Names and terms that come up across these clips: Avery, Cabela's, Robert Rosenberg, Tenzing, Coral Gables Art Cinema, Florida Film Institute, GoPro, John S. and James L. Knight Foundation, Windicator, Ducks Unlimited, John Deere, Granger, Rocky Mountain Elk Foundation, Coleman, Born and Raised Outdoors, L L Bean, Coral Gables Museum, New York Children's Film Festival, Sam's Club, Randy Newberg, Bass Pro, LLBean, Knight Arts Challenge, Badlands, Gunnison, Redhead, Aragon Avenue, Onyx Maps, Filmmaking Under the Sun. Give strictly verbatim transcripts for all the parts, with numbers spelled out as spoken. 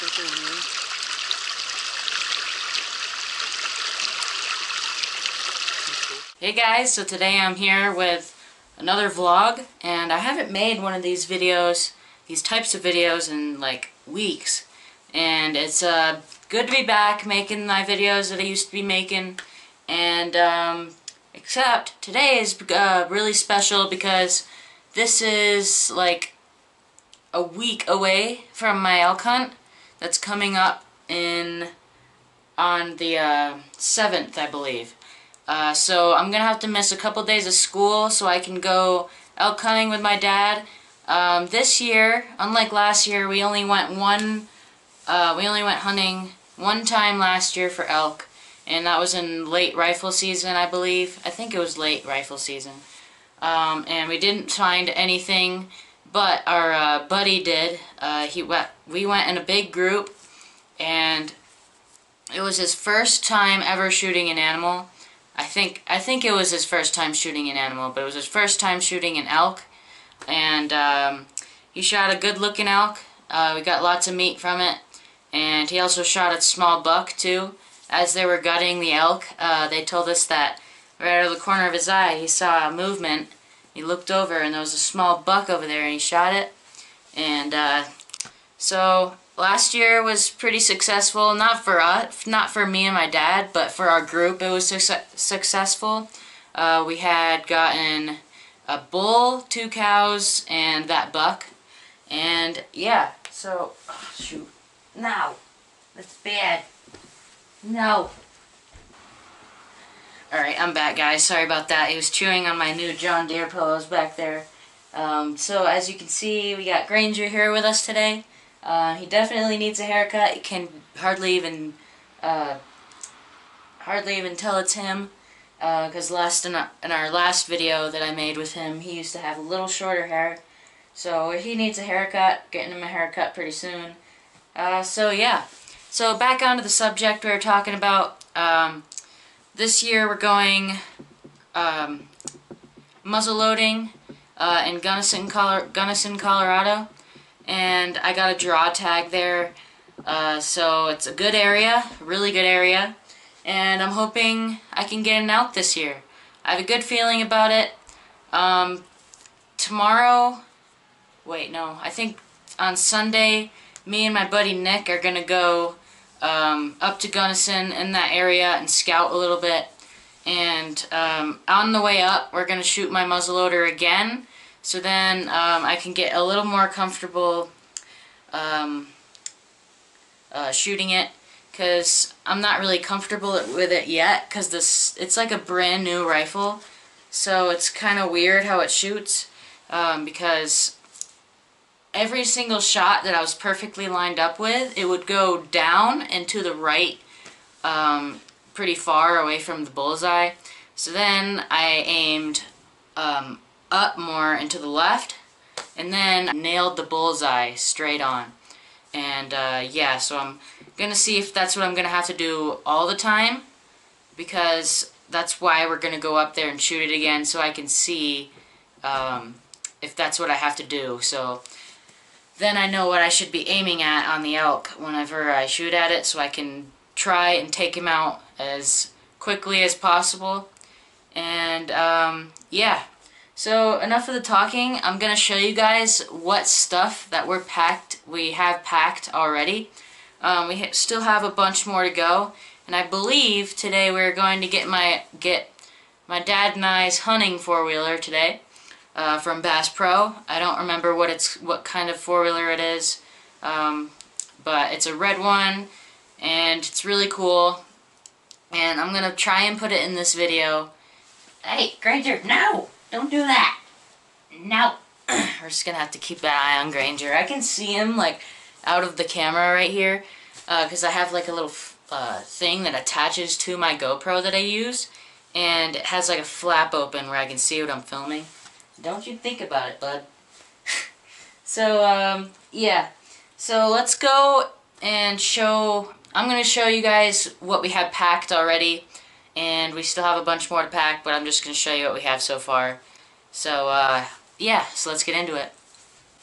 circle here. Hey guys, so today I'm here with another vlog, and I haven't made one of these videos, these types of videos, in like weeks, and it's uh, good to be back making my videos that I used to be making. And um, except today is uh, really special because this is like a week away from my elk hunt that's coming up in on the uh, seventh, I believe. Uh, so I'm gonna have to miss a couple days of school so I can go elk hunting with my dad. Um, this year, unlike last year, we only went one. Uh, we only went hunting one time last year for elk, and that was in late rifle season, I believe. I think it was late rifle season, um, and we didn't find anything. But our uh, buddy did. Uh, he went. We went in a big group, and it was his first time ever shooting an animal. I think I think it was his first time shooting an animal, but it was his first time shooting an elk, and um, he shot a good-looking elk. Uh, we got lots of meat from it, and he also shot a small buck too. As they were gutting the elk, uh, they told us that right out of the corner of his eye, he saw a movement. He looked over, and there was a small buck over there, and he shot it. And uh, so last year was pretty successful, not for us, not for me and my dad, but for our group it was su- successful. Uh, we had gotten a bull, two cows, and that buck. And yeah, so, oh, shoot, no, that's bad, no. Alright, I'm back guys, sorry about that. He was chewing on my new John Deere pillows back there. Um, so as you can see, we got Granger here with us today. Uh, he definitely needs a haircut. You can hardly even, uh, hardly even tell it's him, because uh, last in our, in our last video that I made with him, he used to have a little shorter hair. So he needs a haircut. Getting him a haircut pretty soon. Uh, so yeah. So back onto the subject we were talking about. Um, this year we're going um, muzzle loading uh, in Gunnison, Colo- Gunnison, Colorado. And I got a draw tag there, uh, so it's a good area, a really good area, and I'm hoping I can get an elk this year. I have a good feeling about it. Um, tomorrow, wait, no, I think on Sunday, me and my buddy Nick are going to go um, up to Gunnison in that area and scout a little bit, and um, on the way up, we're going to shoot my muzzleloader again. So then um, I can get a little more comfortable um, uh, shooting it, because I'm not really comfortable with it yet, because this it's like a brand new rifle, so it's kind of weird how it shoots, um, because every single shot that I was perfectly lined up with, it would go down and to the right um, pretty far away from the bullseye. So then I aimed um, up more and to the left, and then nailed the bullseye straight on. And uh, yeah, so I'm gonna see if that's what I'm gonna have to do all the time, because that's why we're gonna go up there and shoot it again, so I can see um, if that's what I have to do. So then I know what I should be aiming at on the elk whenever I shoot at it, so I can try and take him out as quickly as possible. And um, yeah. So enough of the talking. I'm gonna show you guys what stuff that we're packed. We have packed already. Um, we ha still have a bunch more to go, and I believe today we're going to get my get my dad and I's hunting four wheeler today uh, from Bass Pro. I don't remember what it's what kind of four wheeler it is, um, but it's a red one, and it's really cool. And I'm gonna try and put it in this video. Hey, Granger, no! Don't do that. No. We're just going to have to keep an eye on Granger. I can see him, like, out of the camera right here. Because uh, I have, like, a little uh, thing that attaches to my GoPro that I use. And it has, like, a flap open where I can see what I'm filming. Don't you think about it, bud. So, um, yeah. So, let's go and show... I'm going to show you guys what we have packed already. And we still have a bunch more to pack, but I'm just going to show you what we have so far. So, uh, yeah, so let's get into it.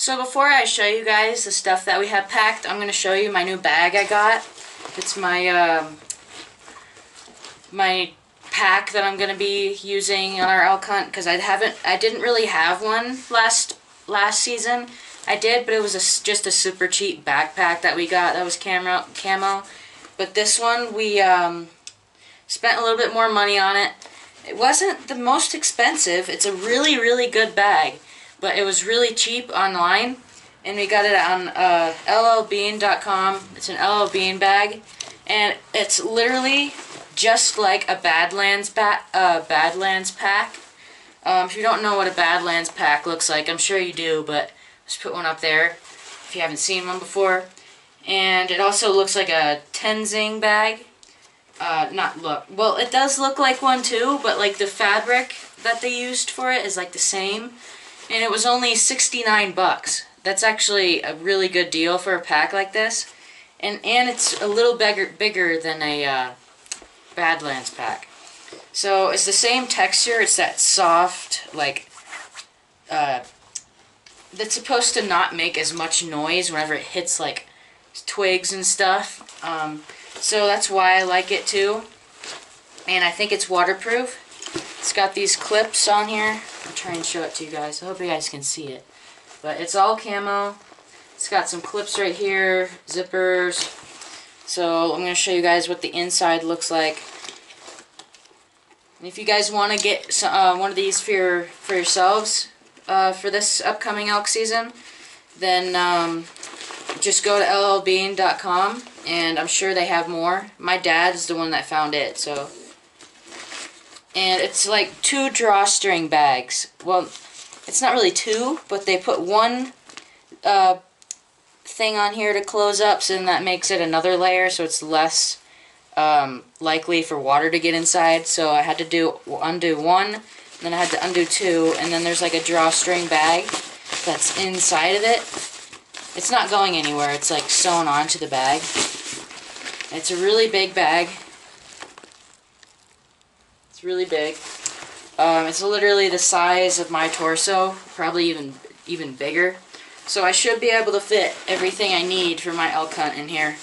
So before I show you guys the stuff that we have packed, I'm going to show you my new bag I got. It's my um, my pack that I'm going to be using on our elk hunt, because I haven't, I didn't really have one last last season. I did, but it was a, just a super cheap backpack that we got that was camo. camo. But this one, we um, spent a little bit more money on it. It wasn't the most expensive. It's a really, really good bag. But it was really cheap online, and we got it on uh, L L bean dot com. It's an L L bean bag, and it's literally just like a Badlands, ba uh, Badlands pack. Um, if you don't know what a Badlands pack looks like, I'm sure you do, but let's put one up there if you haven't seen one before. And it also looks like a Tenzing bag. Uh, not look. Well, it does look like one too, but like the fabric that they used for it is like the same. And it was only sixty-nine bucks. That's actually a really good deal for a pack like this. And and it's a little bigger, bigger than a uh, Badlands pack. So it's the same texture. It's that soft, like, uh, that's supposed to not make as much noise whenever it hits, like, twigs and stuff. Um, so that's why I like it, too. And I think it's waterproof. It's got these clips on here. I'll try and show it to you guys. I hope you guys can see it. But it's all camo. It's got some clips right here, zippers. So I'm going to show you guys what the inside looks like. And if you guys want to get some, uh, one of these for, your, for yourselves uh, for this upcoming elk season, then um, just go to L L bean dot com, and I'm sure they have more. My dad is the one that found it, so... And it's like two drawstring bags. Well, it's not really two, but they put one uh, thing on here to close up, so then that makes it another layer, so it's less um, likely for water to get inside. So I had to do undo one, and then I had to undo two, and then there's like a drawstring bag that's inside of it. It's not going anywhere. It's like sewn onto the bag. It's a really big bag. It's really big. Um, it's literally the size of my torso, probably even even bigger. So I should be able to fit everything I need for my elk hunt in here.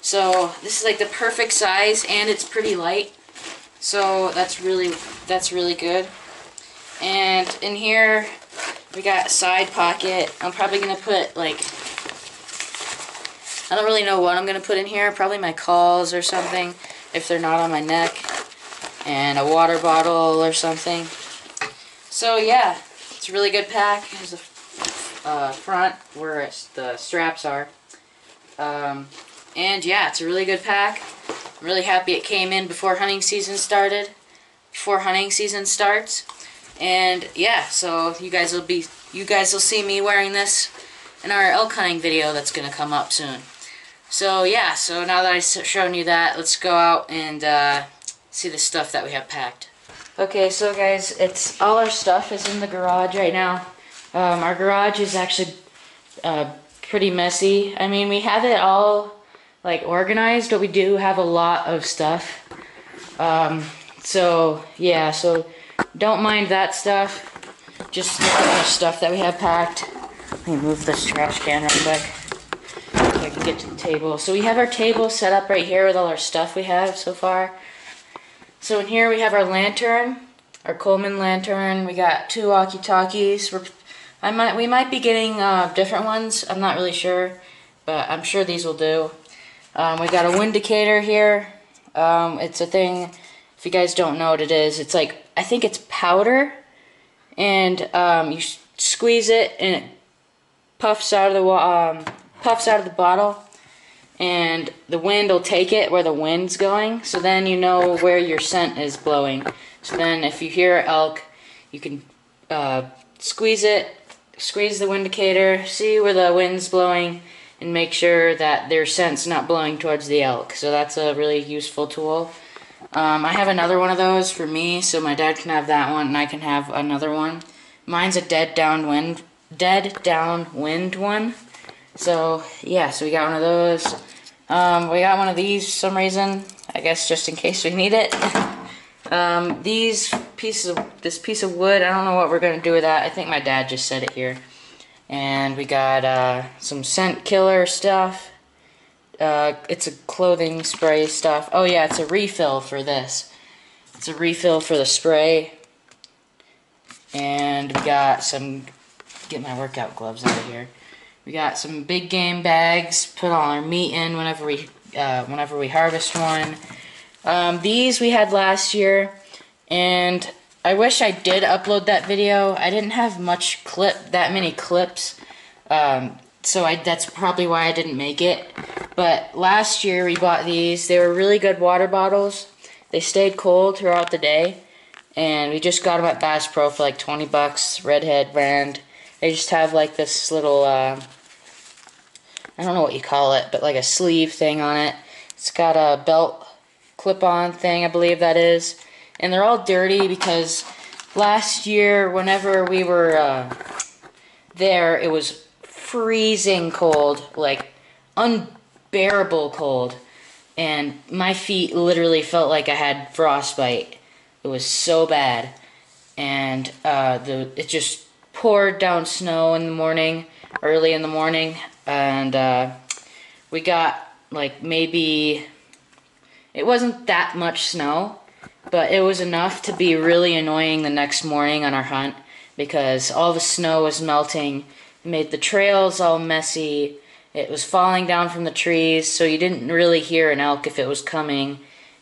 So this is like the perfect size, and it's pretty light. So that's really that's really good. And in here we got a side pocket. I'm probably gonna put like I don't really know what I'm gonna put in here. Probably my calls or something if they're not on my neck. And a water bottle or something. So yeah, it's a really good pack. Here's the uh, front where it's, the straps are. Um, and yeah, it's a really good pack. I'm really happy it came in before hunting season started. Before hunting season starts. And yeah, so you guys will be, you guys will see me wearing this in our elk hunting video that's gonna come up soon. So yeah, so now that I've shown you that, let's go out and. Uh, See the stuff that we have packed. Okay, so guys, it's all our stuff is in the garage right now. Um, our garage is actually uh, pretty messy. I mean, we have it all like organized, but we do have a lot of stuff. Um, so yeah, so don't mind that stuff. Just look at our stuff that we have packed. Let me move this trash can right quick so I can get to the table. So we have our table set up right here with all our stuff we have so far. So in here we have our lantern, our Coleman lantern. We got two walkie-talkies. We're, I might, we might be getting uh, different ones. I'm not really sure, but I'm sure these will do. Um, we got a windicator here. Um, it's a thing. If you guys don't know what it is, it's like I think it's powder, and um, you squeeze it and it puffs out of the um, puffs out of the bottle. And the wind will take it where the wind's going, so then you know where your scent is blowing. So then if you hear elk, you can uh, squeeze it, squeeze the windicator, see where the wind's blowing, and make sure that their scent's not blowing towards the elk. So that's a really useful tool. Um, I have another one of those for me, so my dad can have that one, and I can have another one. Mine's a Dead Down Wind, Dead Down Wind one. So yeah, so we got one of those. Um, we got one of these for some reason. I guess just in case we need it. um, these pieces, of, this piece of wood. I don't know what we're gonna do with that. I think my dad just said it here. And we got uh, some scent killer stuff. Uh, it's a clothing spray stuff. Oh yeah, it's a refill for this. It's a refill for the spray. And we got some, get my workout gloves out of here. We got some big game bags, put all our meat in whenever we uh, whenever we harvest one. Um, these we had last year, and I wish I did upload that video. I didn't have much clip, that many clips, um, so I, that's probably why I didn't make it. But last year we bought these. They were really good water bottles. They stayed cold throughout the day, and we just got them at Bass Pro for like twenty bucks, Redhead brand. They just have like this little, uh, I don't know what you call it, but like a sleeve thing on it. It's got a belt clip-on thing, I believe that is. And they're all dirty because last year, whenever we were uh, there, it was freezing cold, like unbearable cold. And my feet literally felt like I had frostbite. It was so bad. And uh, the it just poured down snow in the morning, early in the morning, and uh, we got like maybe, it wasn't that much snow, but it was enough to be really annoying the next morning on our hunt because all the snow was melting. It made the trails all messy. It was falling down from the trees, so you didn't really hear an elk if it was coming.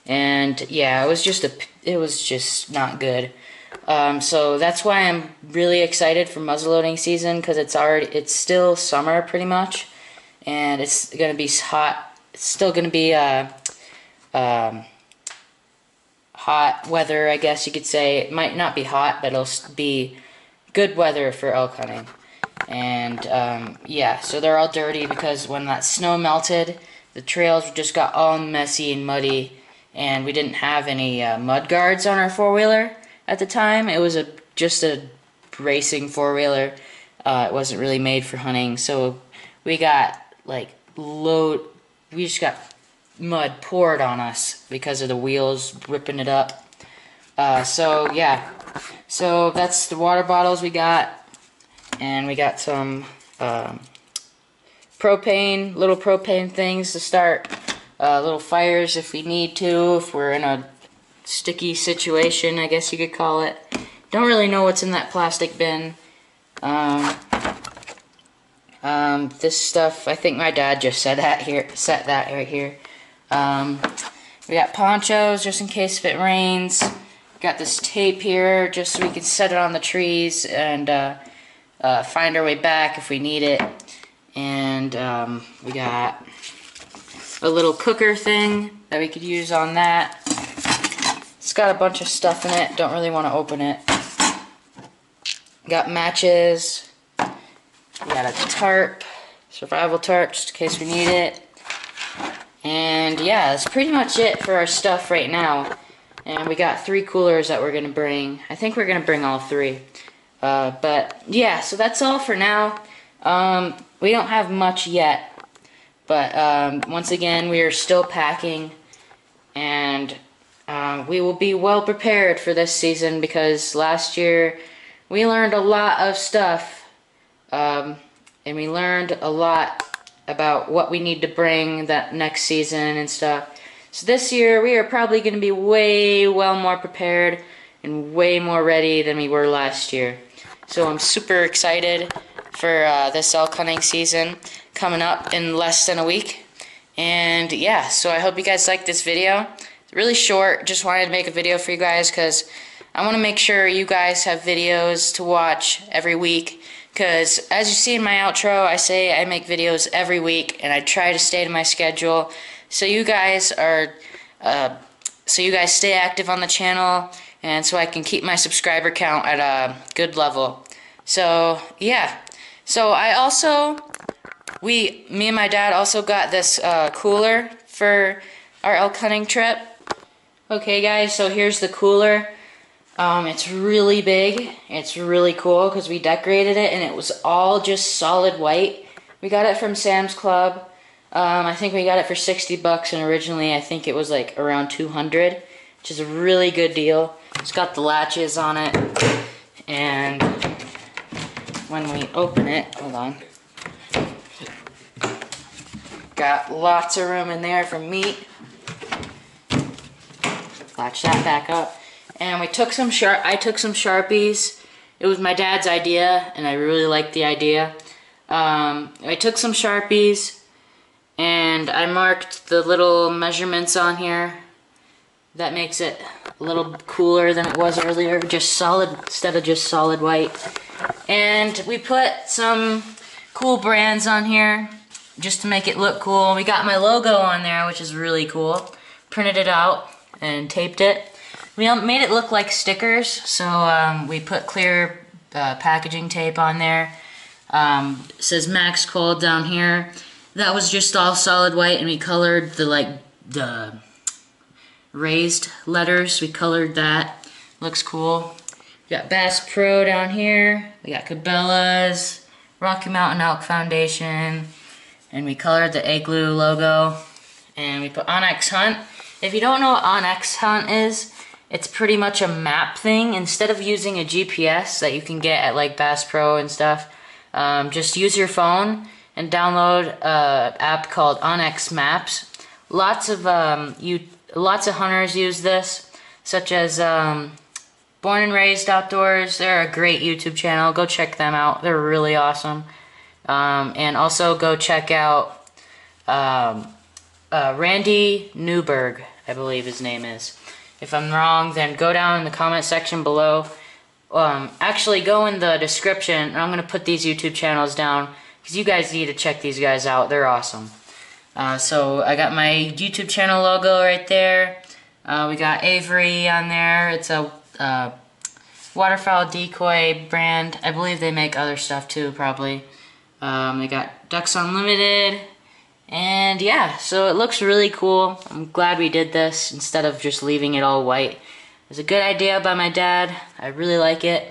And yeah, it was just a, it was just not good. Um, so that's why I'm really excited for muzzleloading season, because it's already it's still summer pretty much, and it's gonna be hot. It's still gonna be uh, um, hot weather, I guess you could say. It might not be hot, but it'll be good weather for elk hunting. And um, yeah, so they're all dirty because when that snow melted, the trails just got all messy and muddy, and we didn't have any uh, mud guards on our four wheeler. At the time, it was a just a racing four-wheeler. Uh, it wasn't really made for hunting, so we got like load. We just got mud poured on us because of the wheels ripping it up. Uh, so yeah, so that's the water bottles we got, and we got some um, propane, little propane things to start uh, little fires if we need to, if we're in a sticky situation, I guess you could call it. Don't really know what's in that plastic bin. Um, um, this stuff, I think my dad just said that here, set that right here. Um, we got ponchos just in case if it rains. Got this tape here just so we can set it on the trees and uh, uh, find our way back if we need it. And um, we got a little cooker thing that we could use on that. It's got a bunch of stuff in it, don't really want to open it. Got matches, we got a tarp, survival tarp just in case we need it. And yeah, that's pretty much it for our stuff right now. And we got three coolers that we're going to bring. I think we're going to bring all three. Uh, but yeah, so that's all for now. Um, we don't have much yet, but um, once again, we are still packing, and Uh, we will be well prepared for this season because last year we learned a lot of stuff, um, and we learned a lot about what we need to bring that next season and stuff. So this year we are probably going to be way well more prepared and way more ready than we were last year. So I'm super excited for uh, this elk hunting season coming up in less than a week. And yeah, so I hope you guys liked this video. Really short, just wanted to make a video for you guys because I want to make sure you guys have videos to watch every week, because as you see in my outro, I say I make videos every week and I try to stay to my schedule, so you guys are uh, so you guys stay active on the channel, and so I can keep my subscriber count at a good level. So yeah, so I also we me and my dad also got this uh, cooler for our elk hunting trip. Okay guys, so here's the cooler. Um, it's really big. It's really cool because we decorated it and it was all just solid white. We got it from Sam's Club. Um, I think we got it for sixty bucks, and originally I think it was like around two hundred, which is a really good deal. It's got the latches on it, and when we open it, hold on, got lots of room in there for meat. Latch that back up. And we took some sharp, I took some Sharpies. It was my dad's idea, and I really liked the idea. Um, I took some Sharpies, and I marked the little measurements on here. That makes it a little cooler than it was earlier, just solid instead of just solid white. And we put some cool brands on here just to make it look cool. We got my logo on there, which is really cool. Printed it out and taped it. We made it look like stickers, so um, we put clear uh, packaging tape on there. Um, it says Max Cold down here. That was just all solid white, and we colored the like the raised letters. We colored that. Looks cool. We got Bass Pro down here. We got Cabela's, Rocky Mountain Elk Foundation, and we colored the Igloo logo. And we put Onyx Hunt. If you don't know what Onyx Hunt is, it's pretty much a map thing. Instead of using a G P S that you can get at like Bass Pro and stuff, um, just use your phone and download an app called Onyx Maps. Lots of um, you, lots of hunters use this, such as um, Born and Raised Outdoors. They're a great YouTube channel. Go check them out. They're really awesome. Um, and also go check out um, uh, Randy Newberg, I believe his name is. If I'm wrong, then go down in the comment section below. Um, actually, go in the description, and I'm going to put these YouTube channels down, because you guys need to check these guys out. They're awesome. Uh, so, I got my YouTube channel logo right there. Uh, we got Avery on there. It's a uh, waterfowl decoy brand. I believe they make other stuff, too, probably. Um, they got Ducks Unlimited. And yeah, so it looks really cool. I'm glad we did this instead of just leaving it all white. It was a good idea by my dad. I really like it.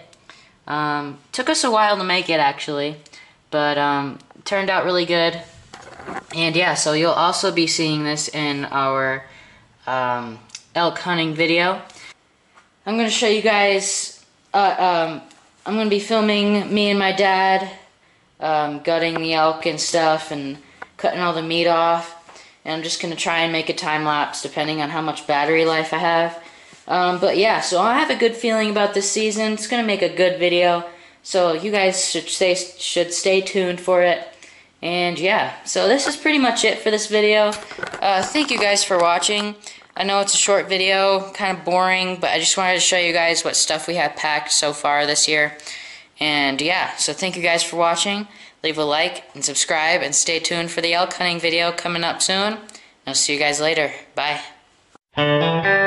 Um, took us a while to make it actually, but um, turned out really good. And yeah, so you'll also be seeing this in our um, elk hunting video. I'm going to show you guys, uh, um, I'm going to be filming me and my dad um, gutting the elk and stuff, and cutting all the meat off, and I'm just going to try and make a time lapse depending on how much battery life I have. Um, but yeah, so I have a good feeling about this season. It's going to make a good video, so you guys should stay, should stay tuned for it. And yeah, so this is pretty much it for this video. Uh, thank you guys for watching. I know it's a short video, kind of boring, but I just wanted to show you guys what stuff we have packed so far this year. And yeah, so thank you guys for watching. Leave a like and subscribe, and stay tuned for the elk hunting video coming up soon. I'll see you guys later. Bye.